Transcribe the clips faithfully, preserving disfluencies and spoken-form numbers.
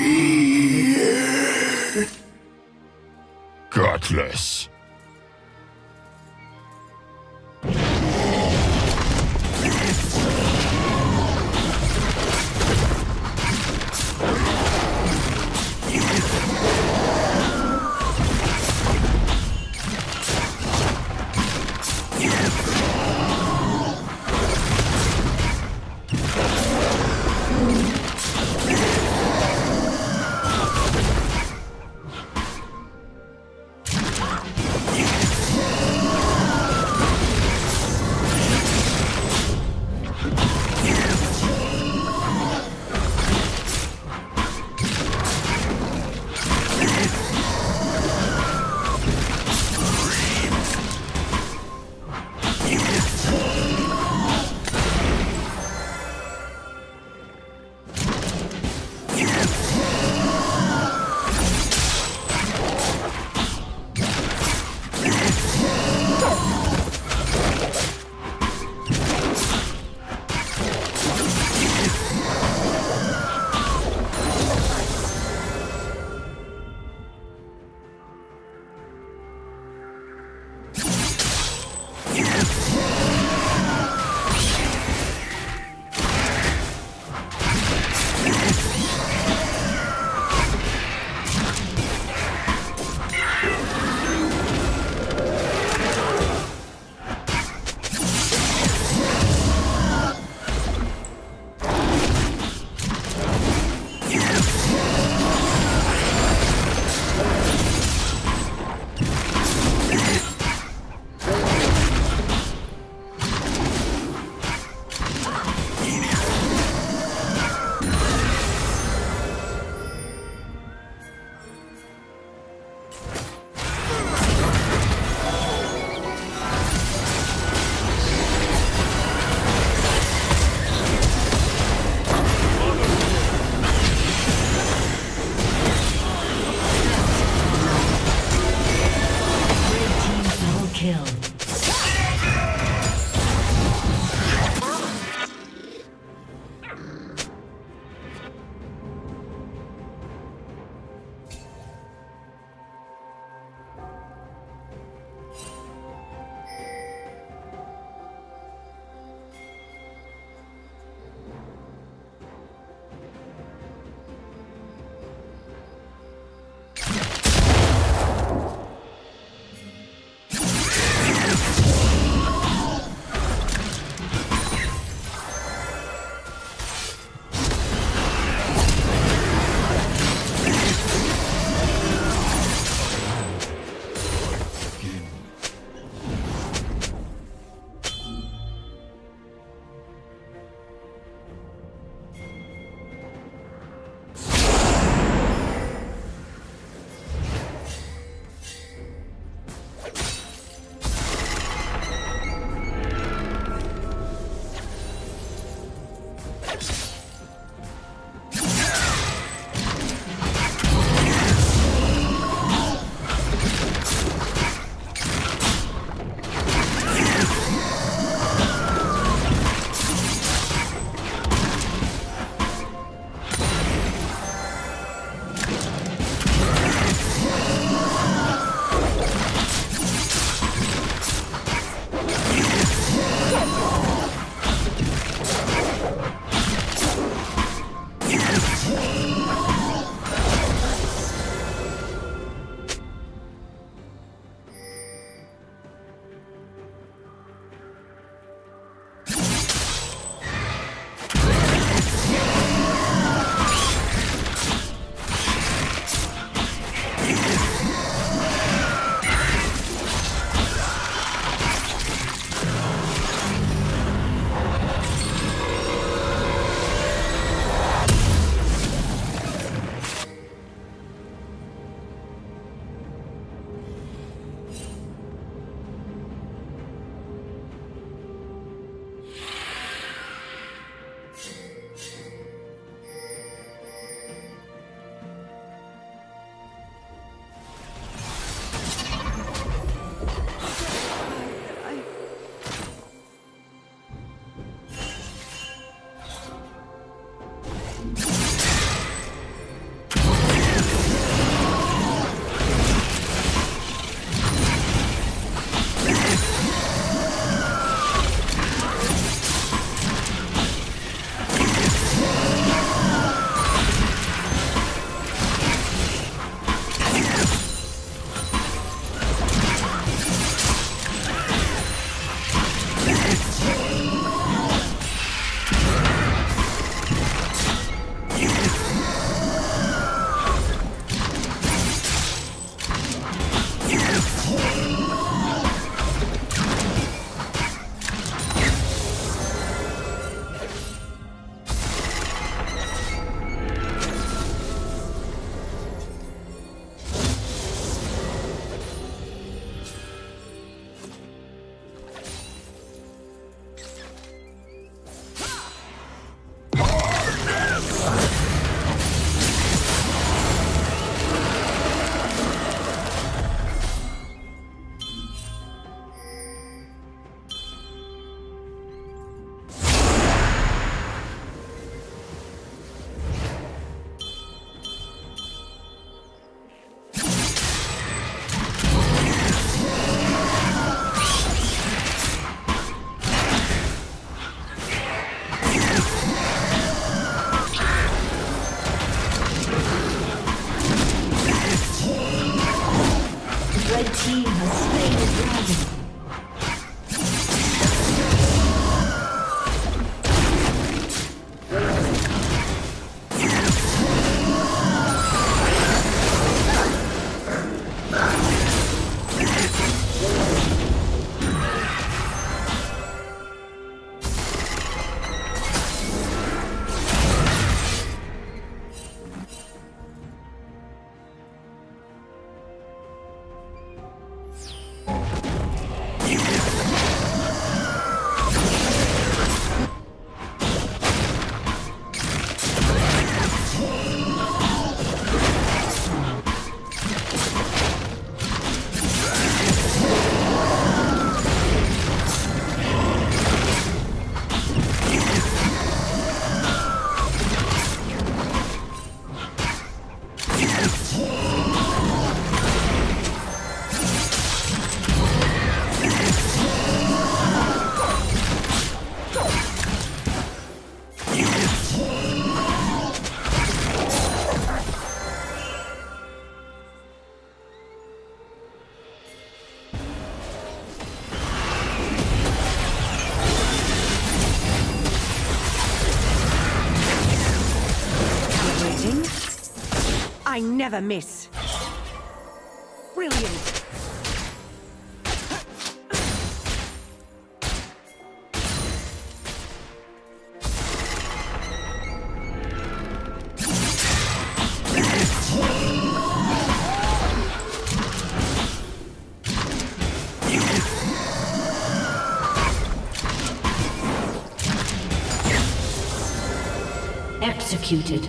Fear. Gutless. You team has slain the dragon. I never miss. Brilliant. Executed.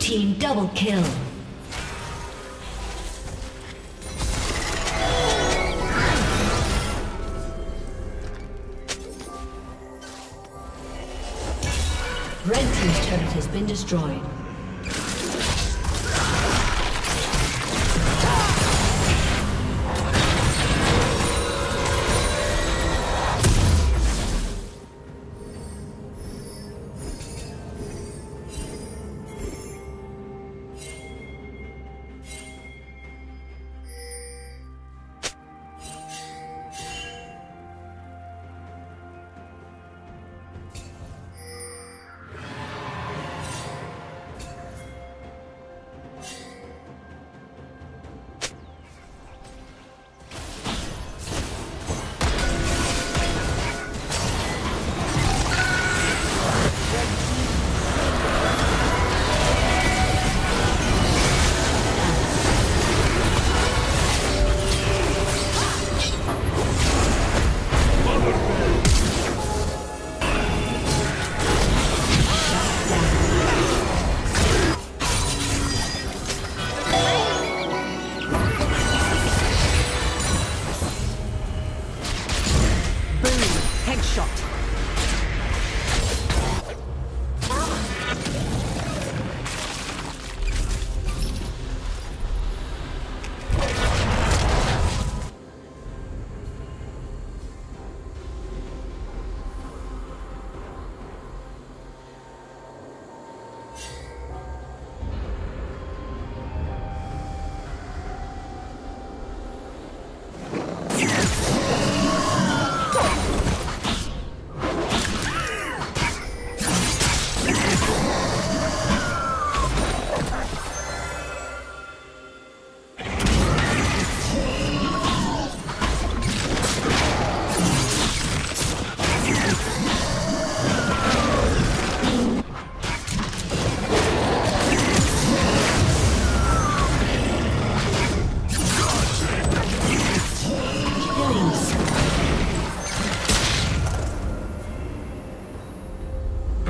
Team double kill. Red team's turret has been destroyed. Headshot.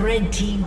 Red team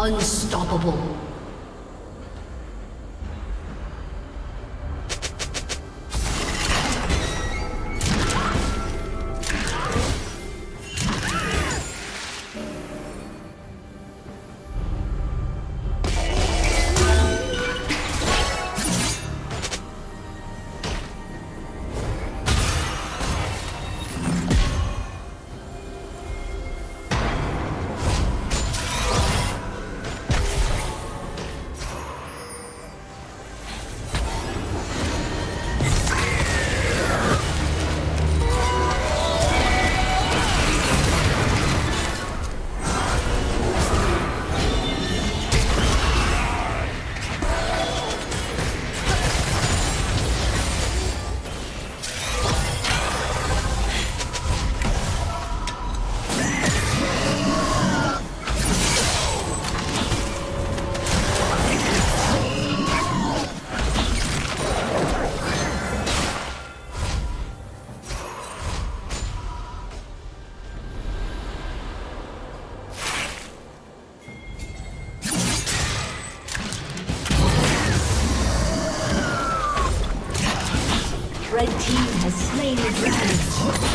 Unstoppable. Red team has slain the dragon.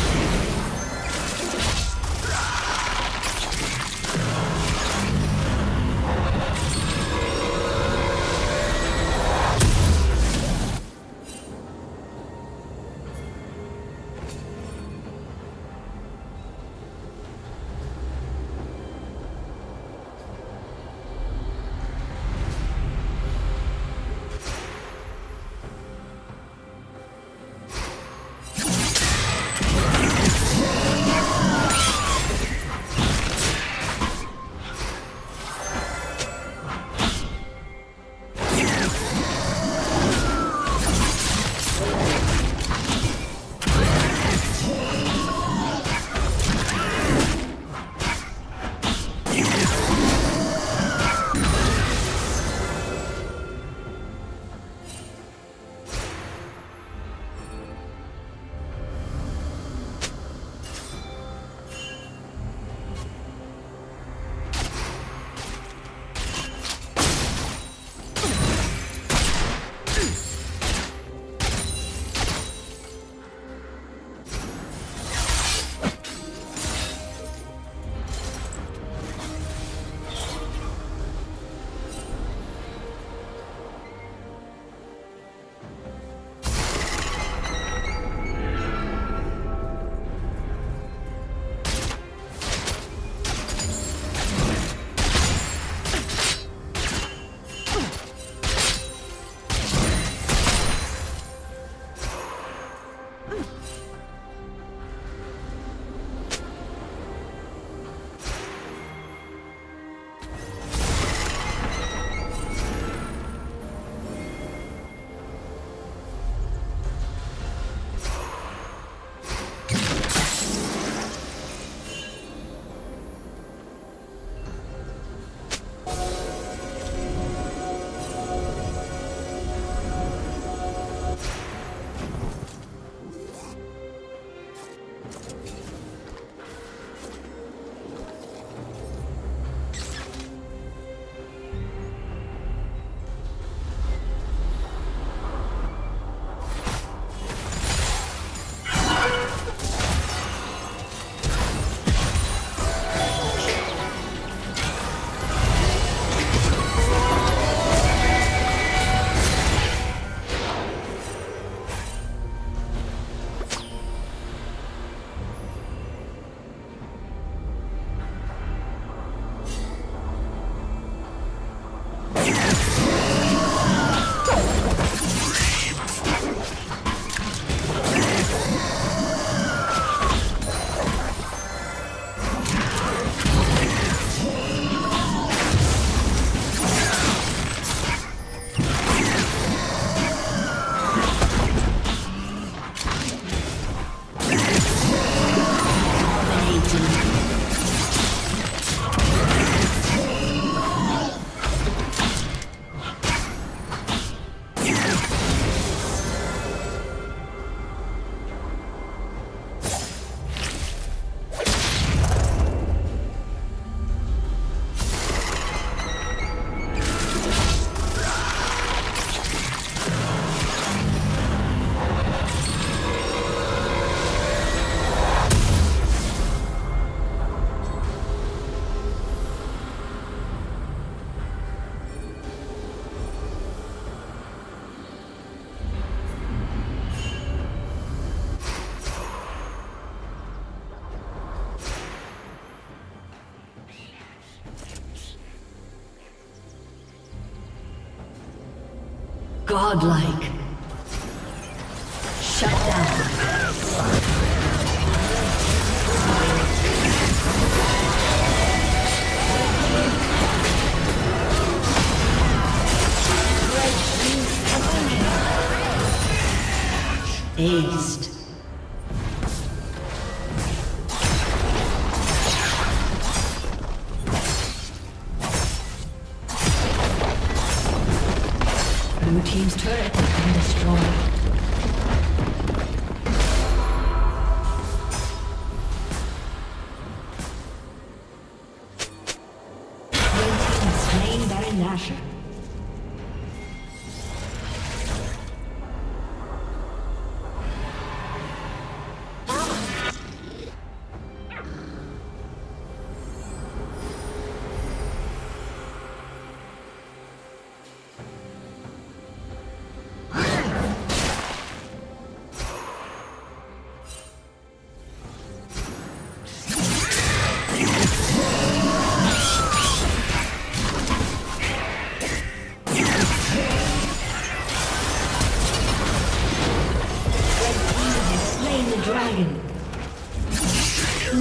Godlike. Shut down. Aced. Blue team's turret has been destroyed.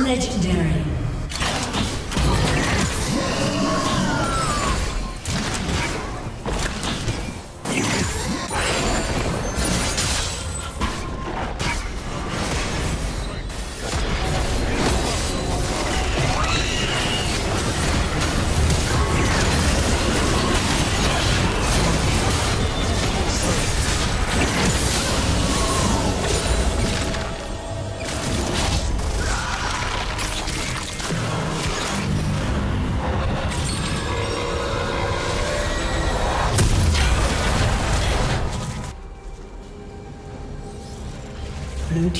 Legendary. Blue team's turret has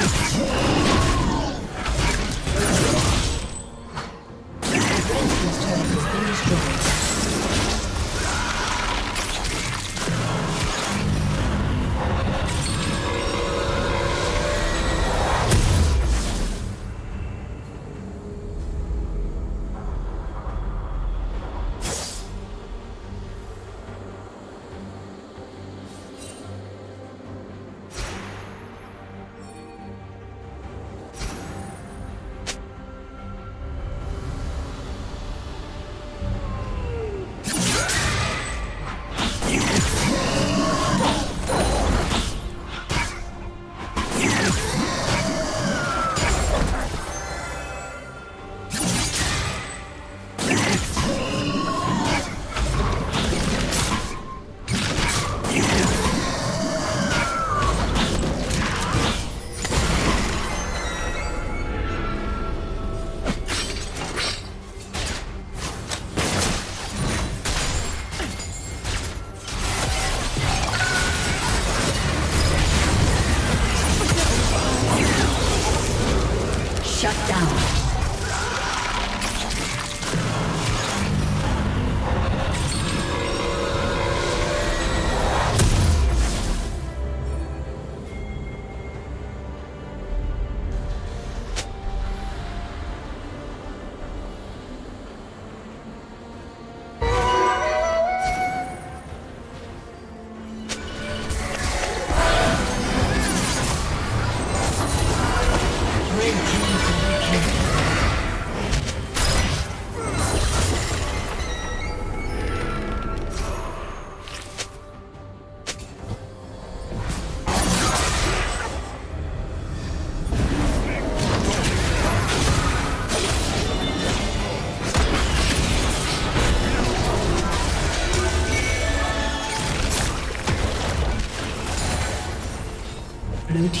Blue team's turret has been destroyed.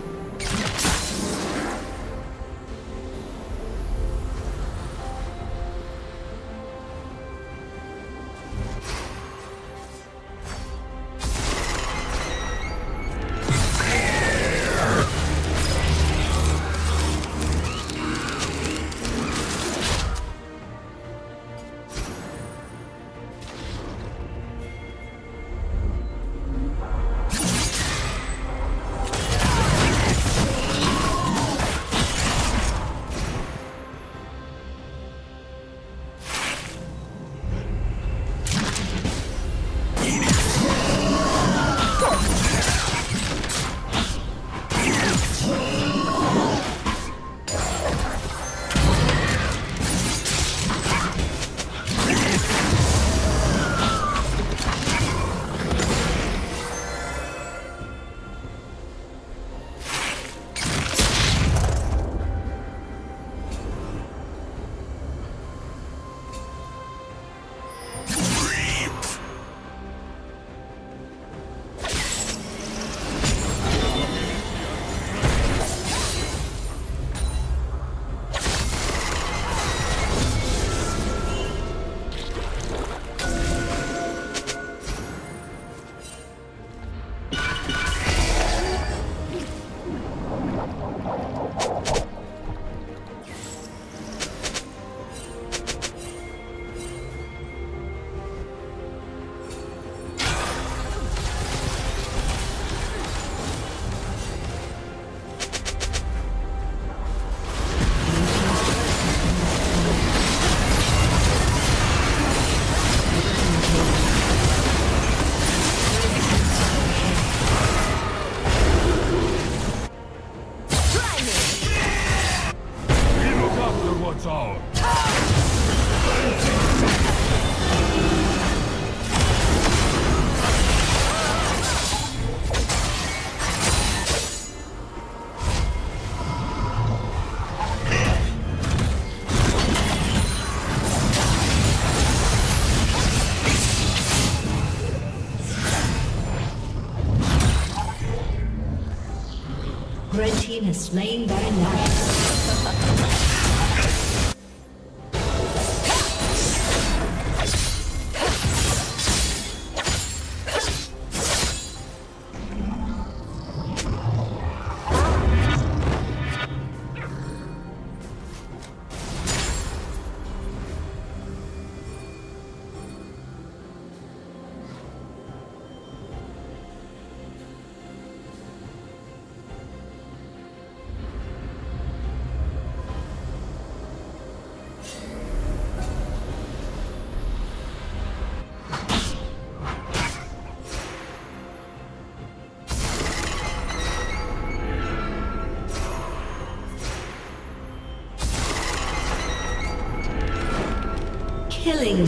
Red team has slain thy life. Killing